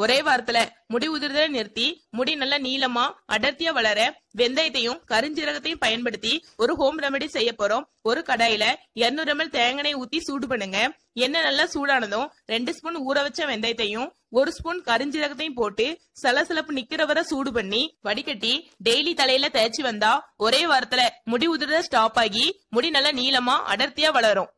ஒரே வார்த்தையில முடி உதிர்தலை நிறுத்தி முடி நல்ல நீளமா அடர்த்தியா வளர வெந்தயத்தையும் கருஞ்சீரகத்தையும் பயன்படுத்தி ஒரு ஹோம் ரெமெடி செய்ய போறோம். ஒரு கடாயில 200 ml தேங்காய் ஊத்தி சூடு பண்ணுங்க. எண்ணெய் நல்லா சூடானதும் 2 ஸ்பூன் ஊற வச்ச வெந்தயத்தையும் 1 ஸ்பூன் கருஞ்சீரகத்தையும் போட்டு சலசலப்பு நிக்கிற வரை சூடு பண்ணி வடிகட்டி டெய்லி தலையில தேய்ச்சி வந்தா ஒரே வாரத்துல முடி உதிர்தல் ஸ்டாப் ஆகி முடி நல்ல நீளமா அடர்த்தியா வளரும்.